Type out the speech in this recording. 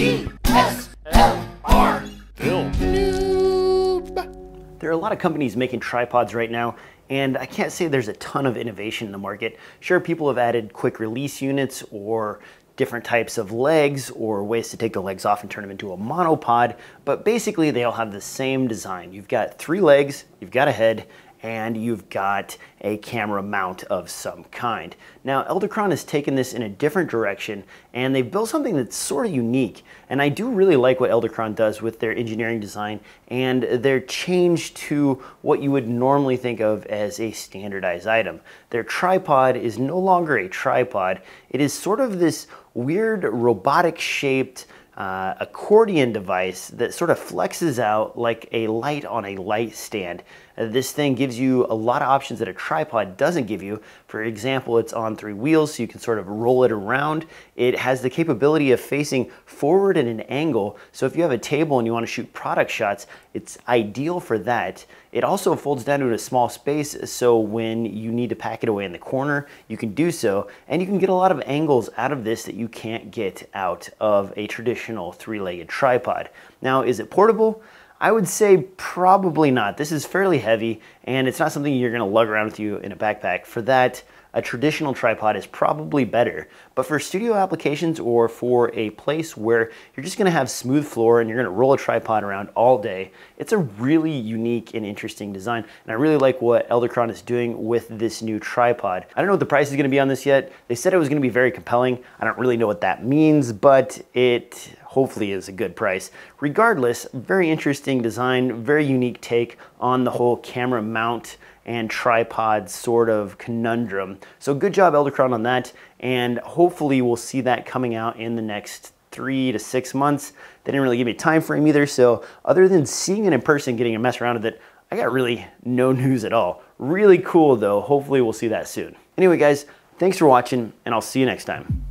DSLR film noob. There are a lot of companies making tripods right now, and I can't say there's a ton of innovation in the market. Sure, people have added quick release units or different types of legs or ways to take the legs off and turn them into a monopod, but basically they all have the same design. You've got three legs, you've got a head, and you've got a camera mount of some kind. Now, Edelkrone has taken this in a different direction, and they've built something that's sort of unique. And I do really like what Edelkrone does with their engineering design and their change to what you would normally think of as a standardized item. Their tripod is no longer a tripod. It is sort of this weird robotic-shaped accordion device that sort of flexes out like a light on a light stand. This thing gives you a lot of options that a tripod doesn't give you. For example, it's on three wheels, so you can sort of roll it around. It has the capability of facing forward at an angle, so if you have a table and you want to shoot product shots, it's ideal for that. It also folds down to a small space, so when you need to pack it away in the corner, you can do so, and you can get a lot of angles out of this that you can't get out of a traditional three-legged tripod. Now, is it portable? I would say probably not. This is fairly heavy, and it's not something you're gonna lug around with you in a backpack. For that, a traditional tripod is probably better. But for studio applications or for a place where you're just gonna have smooth floor and you're gonna roll a tripod around all day, it's a really unique and interesting design. And I really like what Edelkrone is doing with this new tripod. I don't know what the price is gonna be on this yet. They said it was gonna be very compelling. I don't really know what that means, but it hopefully is a good price. Regardless, very interesting design, very unique take on the whole camera mount and tripod sort of conundrum. So good job Edelkrone on that, and hopefully we'll see that coming out in the next 3 to 6 months. They didn't really give me a time frame either, so other than seeing it in person, getting a mess around with it, I got really no news at all. Really cool though, hopefully we'll see that soon. Anyway guys, thanks for watching, and I'll see you next time.